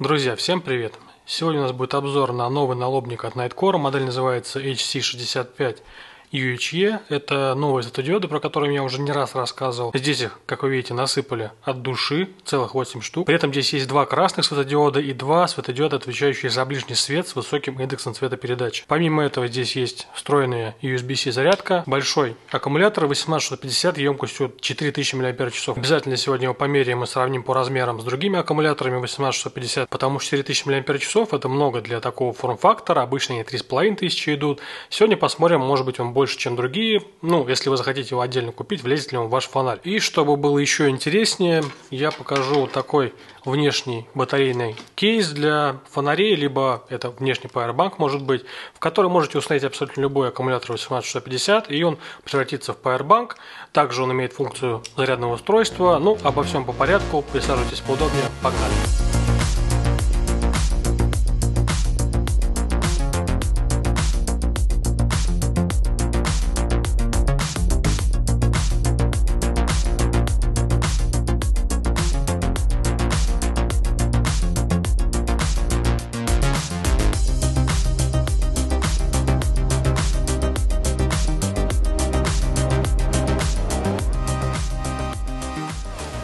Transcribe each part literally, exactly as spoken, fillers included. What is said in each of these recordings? Друзья, всем привет! Сегодня у нас будет обзор на новый налобник от Nitecore. Модель называется эйч си шестьдесят пять ю эйч и. Это новые светодиоды, про которые я уже не раз рассказывал. Здесь их, как вы видите, насыпали от души, целых восемь штук. При этом здесь есть два красных светодиода и два светодиода, отвечающие за ближний свет с высоким индексом цветопередачи. Помимо этого здесь есть встроенная ю эс би-C зарядка, большой аккумулятор восемнадцать шестьсот пятьдесят емкостью четыре тысячи мАч. Обязательно сегодня его померяем и сравним по размерам с другими аккумуляторами восемнадцать шестьсот пятьдесят, потому что четыре тысячи мАч это много для такого форм-фактора, обычно они три тысячи пятьсот идут. Сегодня посмотрим, может быть он будет больше, чем другие. Ну, если вы захотите его отдельно купить, влезет ли он в ваш фонарь. И чтобы было еще интереснее, я покажу такой внешний батарейный кейс для фонарей, либо это внешний powerbank может быть, в который можете установить абсолютно любой аккумулятор восемнадцать шестьсот пятьдесят, и он превратится в powerbank. Также он имеет функцию зарядного устройства. Ну, обо всем по порядку. Присаживайтесь поудобнее. Погнали!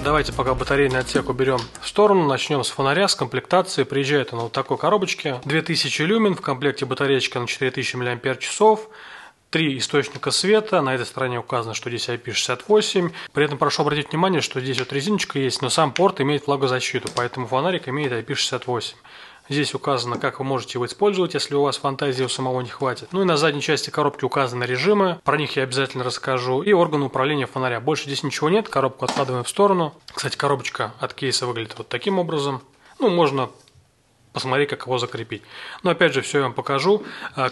Давайте пока батарейный отсек уберем в сторону, начнем с фонаря, с комплектации. Приезжает он вот в такой коробочке, две тысячи люмен, в комплекте батареечка на четыре тысячи мАч, три источника света, на этой стороне указано, что здесь ай пи шестьдесят восемь, при этом прошу обратить внимание, что здесь вот резиночка есть, но сам порт имеет влагозащиту, поэтому фонарик имеет ай пи шестьдесят восемь. Здесь указано, как вы можете его использовать, если у вас фантазии у самого не хватит. Ну и на задней части коробки указаны режимы, про них я обязательно расскажу, и органы управления фонаря. Больше здесь ничего нет, коробку откладываем в сторону. Кстати, коробочка от кейса выглядит вот таким образом. Ну, можно посмотреть, как его закрепить. Но опять же, все я вам покажу.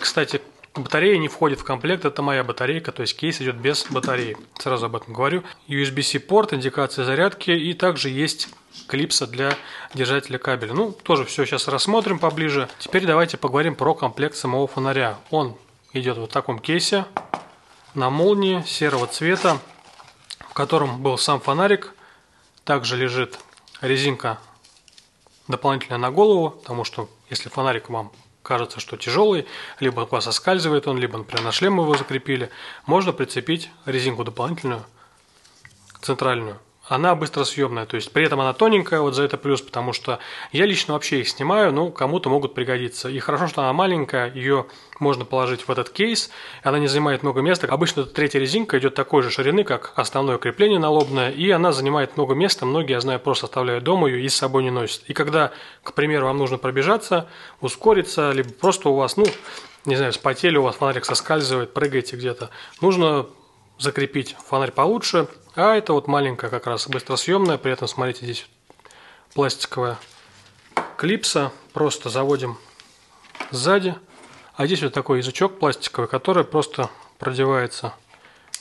Кстати, батарея не входит в комплект, это моя батарейка, то есть кейс идет без батареи. Сразу об этом говорю. ю эс би-C порт, индикация зарядки, и также есть клипса для держателя кабеля. Ну, тоже все сейчас рассмотрим поближе. Теперь давайте поговорим про комплект самого фонаря. Он идет вот в таком кейсе, на молнии серого цвета, в котором был сам фонарик. Также лежит резинка дополнительно на голову, потому что если фонарик вам кажется, что тяжелый, либо у вас соскальзывает он, либо, например, на шлем его закрепили, можно прицепить резинку дополнительную, центральную. Она быстросъемная, то есть при этом она тоненькая, вот за это плюс, потому что я лично вообще их снимаю, но кому-то могут пригодиться. И хорошо, что она маленькая, ее можно положить в этот кейс, она не занимает много места. Обычно третья резинка идет такой же ширины, как основное крепление налобное, и она занимает много места. Многие, я знаю, просто оставляют дома ее и с собой не носят. И когда, к примеру, вам нужно пробежаться, ускориться, либо просто у вас, ну, не знаю, вспотели, у вас фонарик соскальзывает, прыгаете где-то, нужно закрепить фонарь получше, а это вот маленькая как раз быстросъемная, при этом смотрите, здесь пластиковая клипса, просто заводим сзади, а здесь вот такой язычок пластиковый, который просто продевается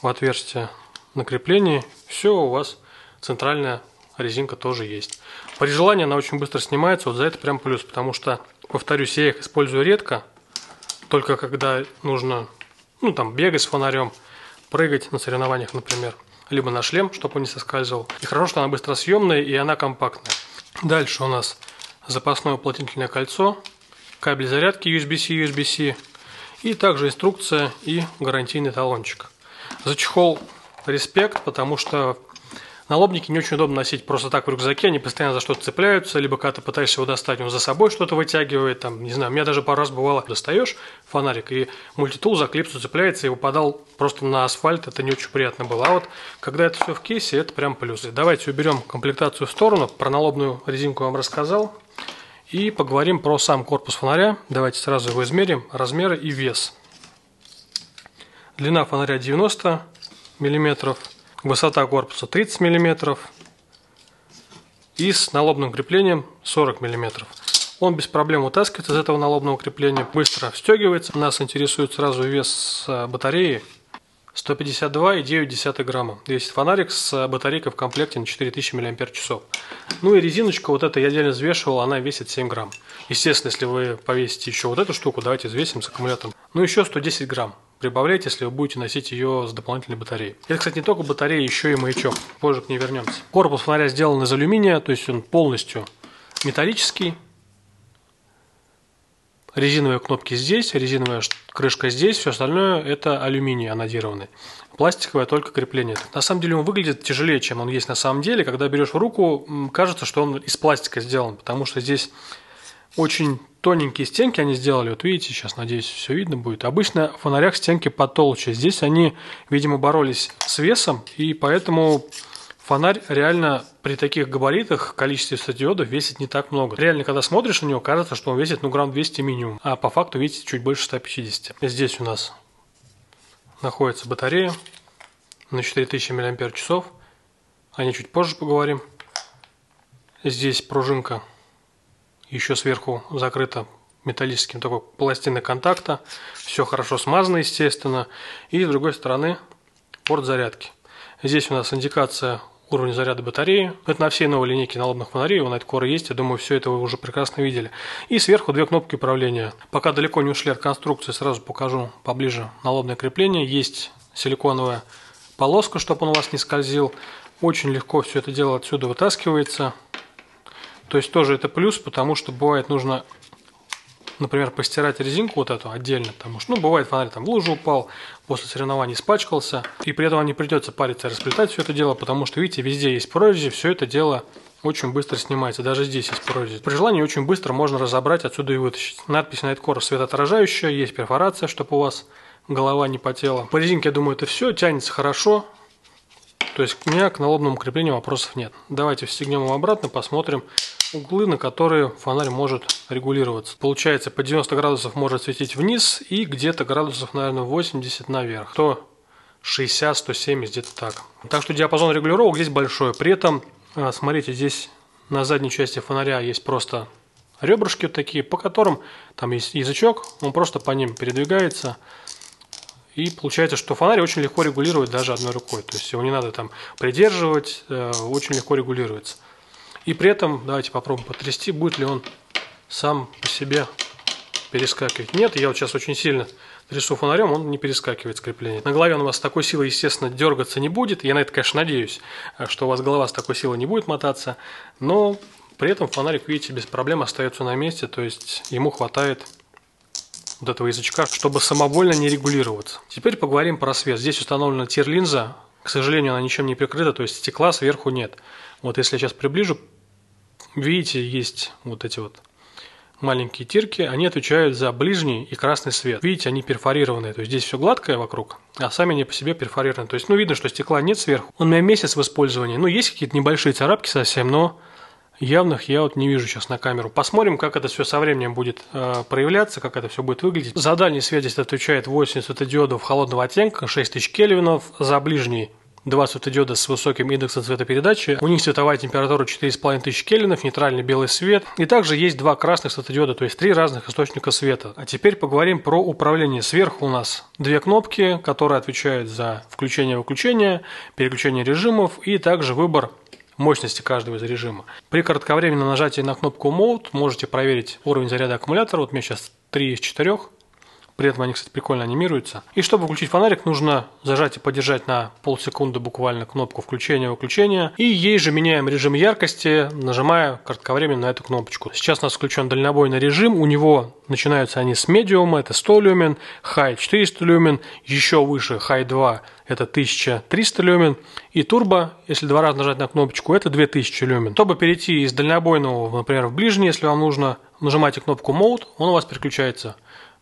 в отверстие на креплении, все, у вас центральная резинка тоже есть. При желании она очень быстро снимается, вот за это прям плюс, потому что, повторюсь, я их использую редко, только когда нужно, ну там, бегать с фонарем, прыгать на соревнованиях, например, либо на шлем, чтобы он не соскальзывал. И хорошо, что она быстросъемная и она компактная. Дальше у нас запасное уплотнительное кольцо, кабель зарядки ю эс би-C, ю эс би-C, и также инструкция и гарантийный талончик. За чехол респект, потому что налобники не очень удобно носить просто так в рюкзаке, они постоянно за что-то цепляются, либо когда ты пытаешься его достать, он за собой что-то вытягивает, там, не знаю, у меня даже пару раз бывало, достаешь фонарик, и мультитул за клипсу цепляется, и выпадал просто на асфальт, это не очень приятно было, а вот когда это все в кейсе, это прям плюс. Давайте уберем комплектацию в сторону, про налобную резинку я вам рассказал, и поговорим про сам корпус фонаря. Давайте сразу его измерим, размеры и вес. Длина фонаря девяносто миллиметров. Высота корпуса тридцать миллиметров и с налобным креплением сорок миллиметров. Он без проблем вытаскивается из этого налобного крепления, быстро встегивается. Нас интересует сразу вес батареи, сто пятьдесят два и девять грамма. Есть фонарик с батарейкой в комплекте на четыре тысячи мАч. Ну и резиночка, вот эта я отдельно взвешивал, она весит семь грамм. Естественно, если вы повесите еще вот эту штуку, давайте взвесим с аккумулятором. Ну еще сто десять грамм. Прибавляйте, если вы будете носить ее с дополнительной батареей. Это, кстати, не только батарея, еще и маячок. Позже к ней вернемся. Корпус фонаря сделан из алюминия, то есть он полностью металлический. резиновые кнопки здесь, резиновая крышка здесь, все остальное это алюминий анодированный. Пластиковое только крепление. На самом деле он выглядит тяжелее, чем он есть на самом деле. Когда берешь в руку, кажется, что он из пластика сделан, потому что здесь очень тоненькие стенки они сделали. Вот видите, сейчас, надеюсь, все видно будет. Обычно в фонарях стенки потолще. Здесь они, видимо, боролись с весом, и поэтому фонарь реально при таких габаритах, количестве светодиодов, весит не так много. Реально, когда смотришь на него, кажется, что он весит ну грамм двести минимум, а по факту, видите, чуть больше ста пятидесяти. Здесь у нас находится батарея на четыре тысячи мАч, о ней чуть позже поговорим. Здесь пружинка еще сверху закрыта металлическим такой пластиной контакта, все хорошо смазано, естественно. И с другой стороны порт зарядки. Здесь у нас индикация уровня заряда батареи. Это на всей новой линейке налобных фонарей, у Nitecore есть, я думаю, все это вы уже прекрасно видели. И сверху две кнопки управления. Пока далеко не ушли от конструкции, сразу покажу поближе налобное крепление. Есть силиконовая полоска, чтобы он у вас не скользил. Очень легко все это дело отсюда вытаскивается. То есть тоже это плюс, потому что бывает нужно, например, постирать резинку вот эту отдельно, потому что, ну, бывает фонарь там в лужу упал, после соревнований испачкался, и при этом вам не придется париться, расплетать все это дело, потому что, видите, везде есть прорези, все это дело очень быстро снимается, даже здесь есть прорези. При желании очень быстро можно разобрать отсюда и вытащить. Надпись Nitecore светоотражающая, есть перфорация, чтобы у вас голова не потела. По резинке, я думаю, это все, тянется хорошо, то есть у меня к налобному креплению вопросов нет. Давайте встегнем его обратно, посмотрим углы, на которые фонарь может регулироваться. Получается, по девяносто градусов может светить вниз и где-то градусов, наверное, восемьдесят наверх. сто шестьдесят — сто семьдесят, где-то так. Так что диапазон регулировок здесь большой. При этом, смотрите, здесь на задней части фонаря есть просто ребрышки вот такие, по которым там есть язычок, он просто по ним передвигается. И получается, что фонарь очень легко регулировать даже одной рукой. То есть его не надо там придерживать, очень легко регулируется. И при этом, давайте попробуем потрясти, будет ли он сам по себе перескакивать. Нет, я вот сейчас очень сильно трясу фонарем, он не перескакивает с крепления. На голове он у вас с такой силой, естественно, дергаться не будет. Я на это, конечно, надеюсь, что у вас голова с такой силой не будет мотаться. Но при этом фонарик, видите, без проблем остается на месте. То есть ему хватает вот этого язычка, чтобы самовольно не регулироваться. Теперь поговорим про свет. Здесь установлена тир-линза. К сожалению, она ничем не прикрыта, то есть стекла сверху нет. Вот если я сейчас приближу, видите, есть вот эти вот маленькие тирки, они отвечают за ближний и красный свет. Видите, они перфорированные, то есть здесь все гладкое вокруг, а сами они по себе перфорированы. То есть, ну, видно, что стекла нет сверху. Он у меня месяц в использовании, ну, есть какие-то небольшие царапки совсем, но явных я вот не вижу сейчас на камеру. Посмотрим, как это все со временем будет э, проявляться, как это все будет выглядеть. За дальний свет здесь отвечает восемь светодиодов холодного оттенка, шесть тысяч кельвинов. За ближний два светодиода с высоким индексом цветопередачи. У них цветовая температура четыре тысячи пятьсот кельвинов, нейтральный белый свет. И также есть два красных светодиода, то есть три разных источника света. А теперь поговорим про управление. Сверху у нас две кнопки, которые отвечают за включение-выключение, переключение режимов и также выбор мощности каждого из режима. При кратковременном нажатии на кнопку Mode можете проверить уровень заряда аккумулятора. Вот у меня сейчас три из четырёх. При этом они, кстати, прикольно анимируются. И чтобы включить фонарик, нужно зажать и подержать на полсекунды буквально кнопку включения-выключения. И ей же меняем режим яркости, нажимая кратковременно на эту кнопочку. Сейчас у нас включен дальнобойный режим. У него начинаются они с медиума, это сто люмен, high четыреста люмен, еще выше high два, это тысяча триста люмен. И турбо, если два раза нажать на кнопочку, это две тысячи люмен. Чтобы перейти из дальнобойного, например, в ближний, если вам нужно, нажимайте кнопку Mode, он у вас переключается.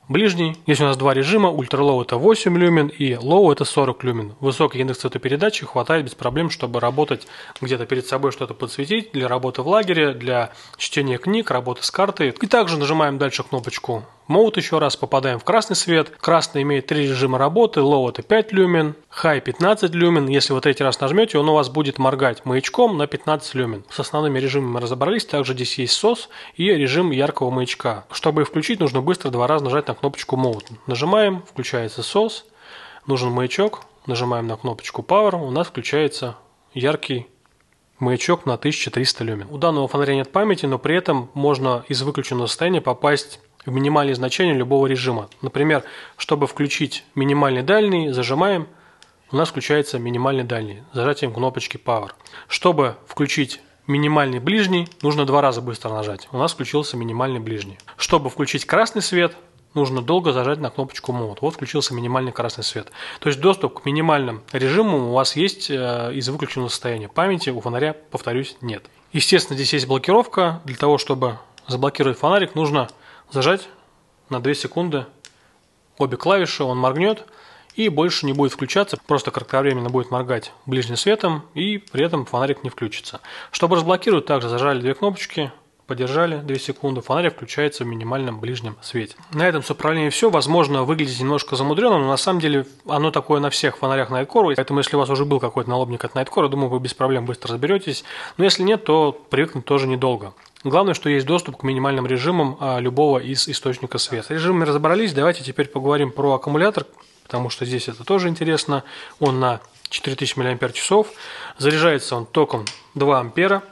Ближний. Здесь у нас два режима. Ультра-лоу это восемь люмен и лоу это сорок люмен. Высокий индекс цветопередачи хватает без проблем, чтобы работать где-то перед собой, что-то подсветить, для работы в лагере, для чтения книг, работы с картой. И также нажимаем дальше кнопочку Mode еще раз, попадаем в красный свет. Красный имеет три режима работы. Лоу это пять люмен, high пятнадцать люмен. Если вы третий раз нажмете, он у вас будет моргать маячком на пятнадцать люмен. С основными режимами мы разобрались. Также здесь есть эс о эс и режим яркого маячка. Чтобы их включить, нужно быстро два раза нажать на кнопочку Mode. Нажимаем, включается эс о эс, нужен маячок, нажимаем на кнопочку Power, у нас включается яркий маячок на тысячу триста люмен. У данного фонаря нет памяти, но при этом можно из выключенного состояния попасть в минимальные значения любого режима. Например, чтобы включить минимальный дальний, зажимаем, у нас включается минимальный дальний, зажатием кнопочки Power. Чтобы включить минимальный ближний нужно два раза быстро нажать. У нас включился минимальный ближний. Чтобы включить красный свет, нужно долго зажать на кнопочку Mode. Вот включился минимальный красный свет. То есть доступ к минимальным режимам у вас есть из выключенного состояния. Памяти у фонаря, повторюсь, нет. Естественно, здесь есть блокировка. Для того, чтобы заблокировать фонарик, нужно зажать на две секунды обе клавиши, он моргнет и больше не будет включаться. Просто кратковременно будет моргать ближним светом и при этом фонарик не включится. Чтобы разблокировать, также зажали две кнопочки. Подержали две секунды, фонарик включается в минимальном ближнем свете. На этом с управлением все. Возможно, выглядит немножко замудренным, но на самом деле оно такое на всех фонарях Nitecore. Поэтому, если у вас уже был какой-то налобник от Nitecore, думаю, вы без проблем быстро разберетесь. Но если нет, то привыкнуть тоже недолго. Главное, что есть доступ к минимальным режимам любого из источников света. С режимами разобрались. Давайте теперь поговорим про аккумулятор, потому что здесь это тоже интересно. Он на четыре тысячи миллиампер-часов. Заряжается он током два ампера.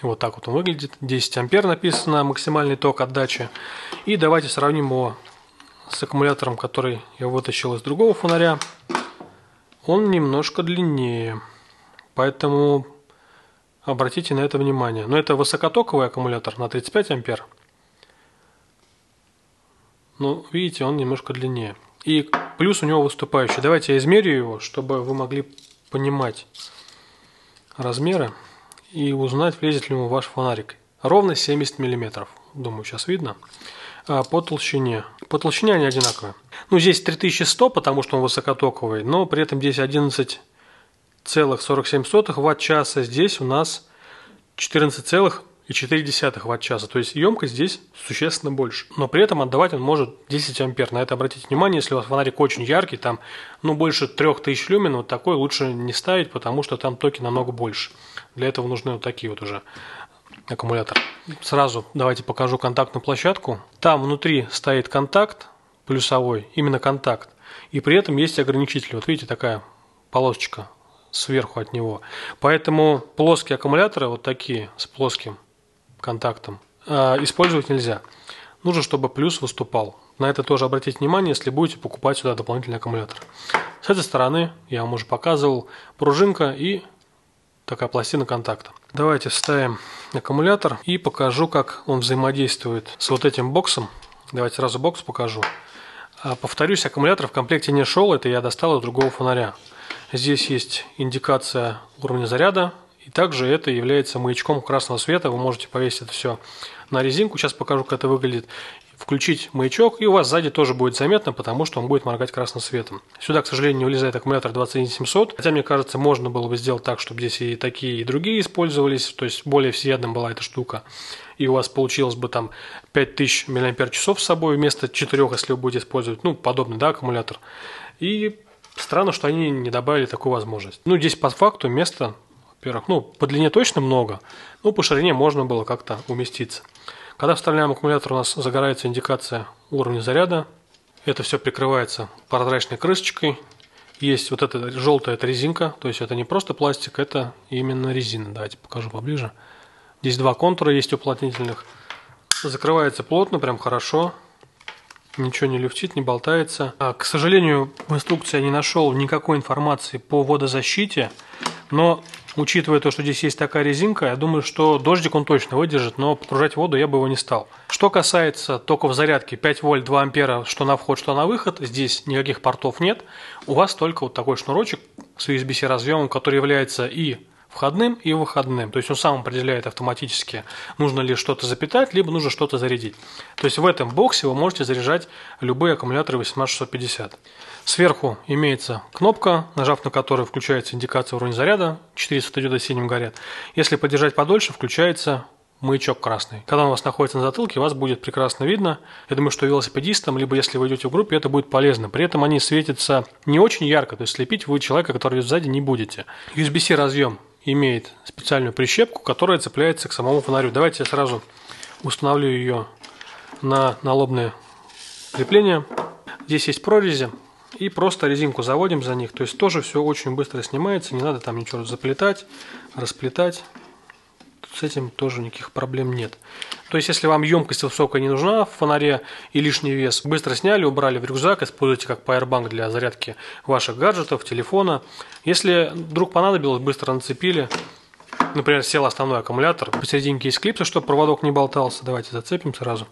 Вот так вот он выглядит. десять ампер написано, максимальный ток отдачи. И давайте сравним его с аккумулятором, который я вытащил из другого фонаря. Он немножко длиннее, поэтому обратите на это внимание. Но это высокотоковый аккумулятор на тридцать пять ампер. Ну, видите, он немножко длиннее. И плюс у него выступающий. Давайте я измерю его, чтобы вы могли понимать размеры и узнать, влезет ли ему ваш фонарик. Ровно семьдесят миллиметров. Думаю, сейчас видно. А по толщине. По толщине они одинаковые. Ну, здесь три тысячи сто, потому что он высокотоковый, но при этом здесь одиннадцать целых сорок семь сотых ватт-часа. Здесь у нас четырнадцать целых четыре десятых ватт-часа. То есть емкость здесь существенно больше. Но при этом отдавать он может десять ампер. На это обратите внимание, если у вас фонарик очень яркий, там ну, больше трёх тысяч люмен, вот такой лучше не ставить, потому что там токи намного больше. Для этого нужны вот такие вот уже аккумуляторы. Сразу давайте покажу контактную площадку. Там внутри стоит контакт плюсовой, именно контакт. И при этом есть ограничитель. Вот видите, такая полосочка сверху от него. Поэтому плоские аккумуляторы, вот такие, с плоским контактом, использовать нельзя. Нужно, чтобы плюс выступал. На это тоже обратите внимание, если будете покупать сюда дополнительный аккумулятор. С этой стороны, я вам уже показывал, пружинка и такая пластина контакта. Давайте вставим аккумулятор и покажу, как он взаимодействует с вот этим боксом. Давайте сразу бокс покажу. Повторюсь, аккумулятор в комплекте не шел, это я достал из другого фонаря. Здесь есть индикация уровня заряда. И также это является маячком красного света. Вы можете повесить это все на резинку. Сейчас покажу, как это выглядит. Включить маячок, и у вас сзади тоже будет заметно, потому что он будет моргать красным светом. Сюда, к сожалению, не влезает аккумулятор двадцать один семьсот. Хотя, мне кажется, можно было бы сделать так, чтобы здесь и такие, и другие использовались. То есть более всеядным была эта штука. И у вас получилось бы там пять тысяч миллиампер-часов с собой вместо четырёх, если вы будете использовать, ну, подобный, да, аккумулятор. И странно, что они не добавили такую возможность. Ну, здесь по факту место... Во-первых, ну, по длине точно много, но по ширине можно было как-то уместиться. Когда вставляем аккумулятор, у нас загорается индикация уровня заряда. Это все прикрывается прозрачной крышечкой. Есть вот эта желтая, это резинка, то есть это не просто пластик, это именно резина. Давайте покажу поближе. Здесь два контура есть уплотнительных. Закрывается плотно, прям хорошо. Ничего не люфтит, не болтается. А, к сожалению, в инструкции я не нашел никакой информации по водозащите, но... Учитывая то, что здесь есть такая резинка, я думаю, что дождик он точно выдержит, но погружать в воду я бы его не стал. Что касается токов зарядки пять вольт, два ампера, что на вход, что на выход, здесь никаких портов нет. У вас только вот такой шнурочек с ю эс би-C разъемом, который является и входным, и выходным. То есть он сам определяет автоматически, нужно ли что-то запитать, либо нужно что-то зарядить. То есть в этом боксе вы можете заряжать любые аккумуляторы восемнадцать шестьсот пятьдесят. Сверху имеется кнопка, нажав на которую включается индикация уровня заряда. четыре светодиода синим горят. Если подержать подольше, включается маячок красный. Когда он у вас находится на затылке, вас будет прекрасно видно. Я думаю, что велосипедистам, либо если вы идете в группе, это будет полезно. При этом они светятся не очень ярко, то есть слепить вы человека, который идет сзади, не будете. ю эс би-C разъем имеет специальную прищепку, которая цепляется к самому фонарю. Давайте я сразу установлю ее на налобное крепление. Здесь есть прорези. И просто резинку заводим за них. То есть тоже все очень быстро снимается. Не надо там ничего заплетать, расплетать. С этим тоже никаких проблем нет. То есть если вам емкость высокая не нужна в фонаре и лишний вес, быстро сняли, убрали в рюкзак, используйте как пауэрбанк для зарядки ваших гаджетов, телефона. Если вдруг понадобилось, быстро нацепили Например, сел основной аккумулятор. Посерединке есть клипса, чтобы проводок не болтался. Давайте зацепим сразу.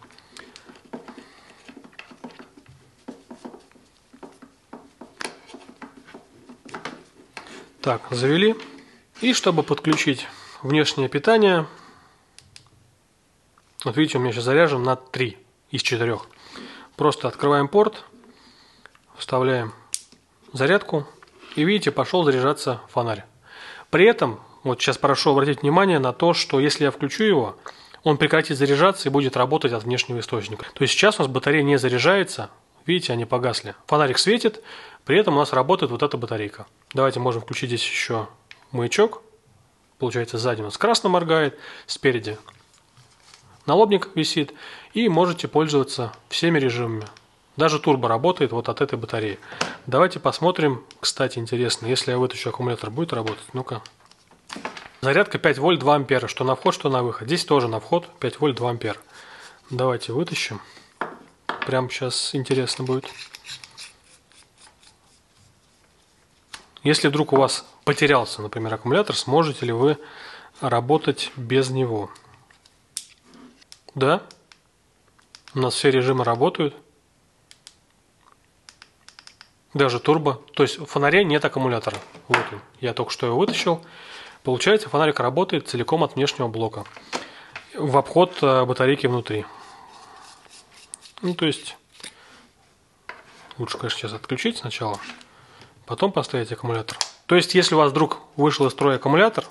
Так, завели. И чтобы подключить внешнее питание, вот видите, у меня сейчас заряжен на три из четырёх. Просто открываем порт, вставляем зарядку, и видите, пошел заряжаться фонарь. При этом, вот сейчас прошу обратить внимание на то, что если я включу его, он прекратит заряжаться и будет работать от внешнего источника. То есть сейчас у нас батарея не заряжается, видите, они погасли. Фонарик светит, при этом у нас работает вот эта батарейка. Давайте можем включить здесь еще маячок. Получается, сзади у нас красно моргает, спереди налобник висит. И можете пользоваться всеми режимами. Даже турбо работает вот от этой батареи. Давайте посмотрим. Кстати, интересно, если я вытащу аккумулятор, будет работать? Ну-ка. Зарядка пять вольт два ампера. Что на вход, что на выход. Здесь тоже на вход пять вольт два ампера. Давайте вытащим. Прям сейчас интересно будет. Если вдруг у вас потерялся, например, аккумулятор, сможете ли вы работать без него? Да. У нас все режимы работают. Даже турбо. То есть в фонаре нет аккумулятора. Вот он. Я только что его вытащил. Получается, фонарик работает целиком от внешнего блока. В обход батарейки внутри. Ну, то есть... Лучше, конечно, сейчас отключить сначала. Потом поставить аккумулятор. То есть, если у вас вдруг вышел из строя аккумулятор,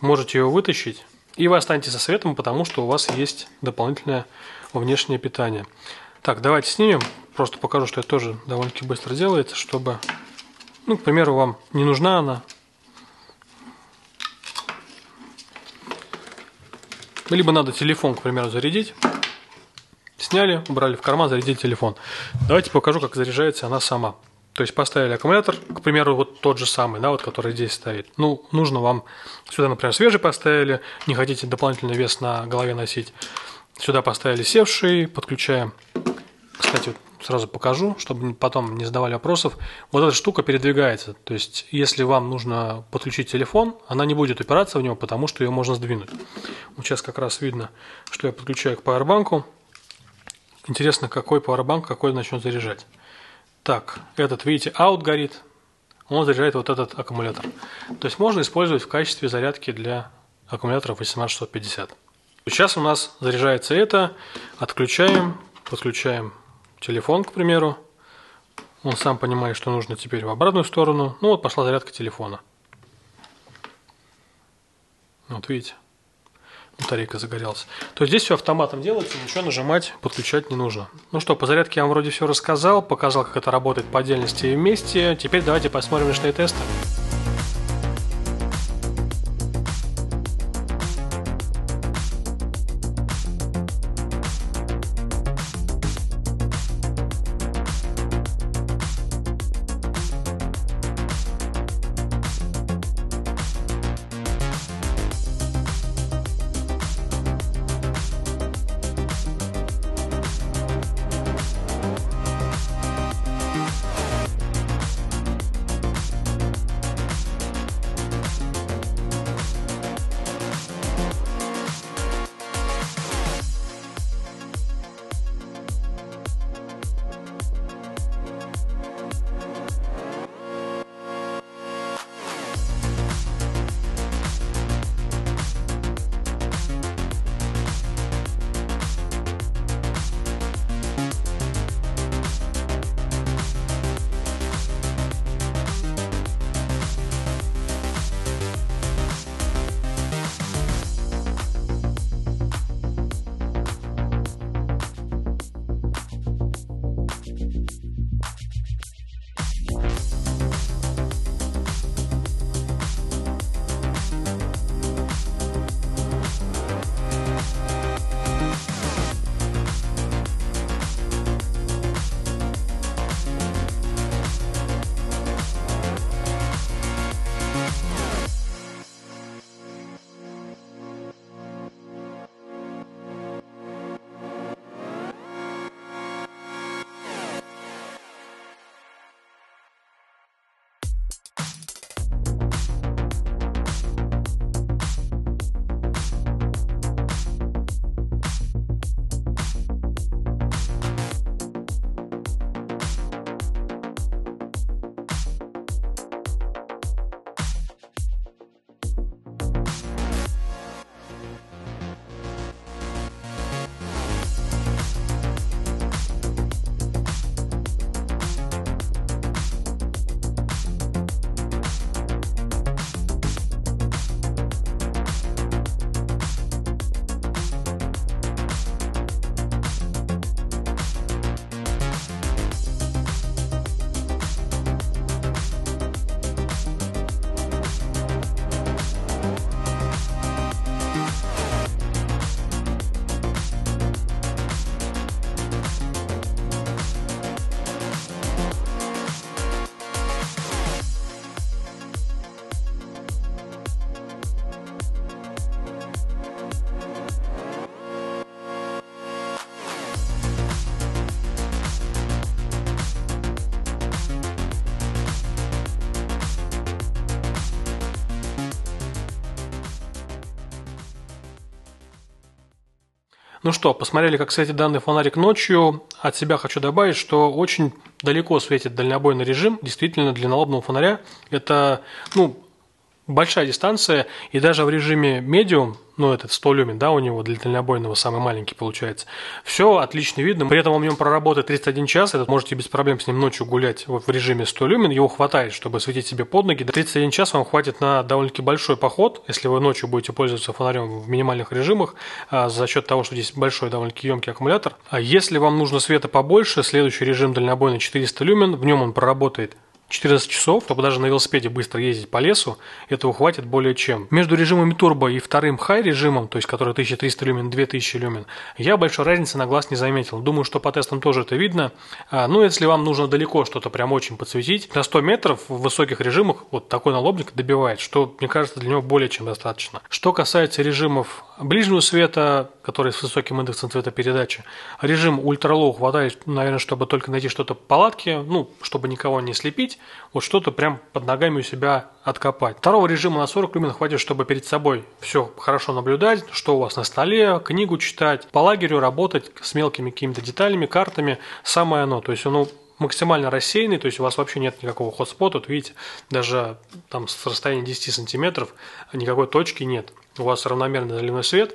можете его вытащить, и вы останетесь со светом, потому что у вас есть дополнительное внешнее питание. Так, давайте снимем. Просто покажу, что это тоже довольно-таки быстро делается, чтобы, ну, к примеру, вам не нужна она. Либо надо телефон, к примеру, зарядить. Сняли, убрали в карман, зарядили телефон. Давайте покажу, как заряжается она сама. То есть поставили аккумулятор, к примеру, вот тот же самый, да, вот, который здесь стоит. Ну, нужно вам сюда, например, свежий поставили, не хотите дополнительный вес на голове носить. Сюда поставили севший, подключаем. Кстати, вот сразу покажу, чтобы потом не задавали вопросов. Вот эта штука передвигается. То есть, если вам нужно подключить телефон, она не будет упираться в него, потому что ее можно сдвинуть. Вот сейчас как раз видно, что я подключаю к пауэрбанку. Интересно, какой пауэрбанк, какой начнет заряжать. Так, этот, видите, аут горит, он заряжает вот этот аккумулятор. То есть можно использовать в качестве зарядки для аккумуляторов восемнадцать шестьсот пятьдесят. Сейчас у нас заряжается это, отключаем, подключаем телефон, к примеру. Он сам понимает, что нужно теперь в обратную сторону. Ну вот пошла зарядка телефона. Вот видите, батарейка загорелась. То есть здесь все автоматом делается, ничего нажимать, подключать не нужно. Ну что, по зарядке я вам вроде все рассказал, показал, как это работает по отдельности и вместе. Теперь давайте посмотрим лишние тесты. Ну что, посмотрели, как светит данный фонарик ночью. От себя хочу добавить, что очень далеко светит дальнобойный режим. Действительно, для налобного фонаря это, ну, большая дистанция, и даже в режиме медиум, ну, этот сто люмен, да, у него для дальнобойного самый маленький получается, все отлично видно. При этом он в нем проработает тридцать один час, этот можете без проблем с ним ночью гулять вот в режиме сто люмен, его хватает, чтобы светить себе под ноги. тридцать один час вам хватит на довольно-таки большой поход, если вы ночью будете пользоваться фонарем в минимальных режимах, за счет того, что здесь большой довольно-таки емкий аккумулятор. Если вам нужно света побольше, следующий режим дальнобойный четыреста люмен, в нем он проработает четырнадцать часов, чтобы даже на велосипеде быстро ездить по лесу, этого хватит более чем. Между режимами турбо и вторым хай режимом, то есть который тысяча триста люмен, две тысячи люмен, я большой разницы на глаз не заметил. Думаю, что по тестам тоже это видно. А, ну, если вам нужно далеко что-то прям очень подсветить, на сто метров в высоких режимах вот такой налобник добивает, что, мне кажется, для него более чем достаточно. Что касается режимов ближнего света, который с высоким индексом цветопередачи, режим ультралоу хватает, наверное, чтобы только найти что-то в палатке, ну, чтобы никого не слепить, вот что-то прям под ногами у себя откопать. Второго режима на сорок люмен хватит, чтобы перед собой все хорошо наблюдать, что у вас на столе, книгу читать, по лагерю работать с мелкими какими-то деталями, картами, самое оно. То есть оно максимально рассеянный, то есть у вас вообще нет никакого хотспота, вот видите, даже там с расстояния десяти сантиметров никакой точки нет. У вас равномерный дневной свет,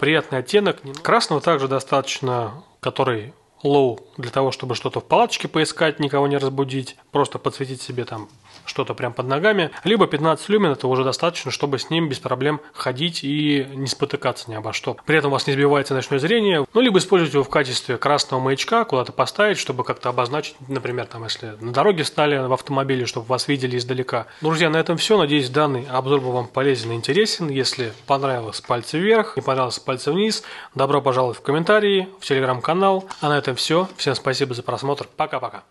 приятный оттенок. Красного также достаточно, который лоу, для того, чтобы что-то в палаточке поискать, никого не разбудить, просто подсветить себе там что-то прям под ногами. Либо пятнадцать люмен, это уже достаточно, чтобы с ним без проблем ходить и не спотыкаться ни обо что. При этом у вас не сбивается ночное зрение. Ну, либо использовать его в качестве красного маячка, куда-то поставить, чтобы как-то обозначить, например, там, если на дороге стали в автомобиле, чтобы вас видели издалека. Друзья, на этом все. Надеюсь, данный обзор был вам полезен и интересен. Если понравилось, пальцы вверх, не понравилось, пальцы вниз. Добро пожаловать в комментарии, в телеграм-канал. А на этом все. Всем спасибо за просмотр. Пока-пока.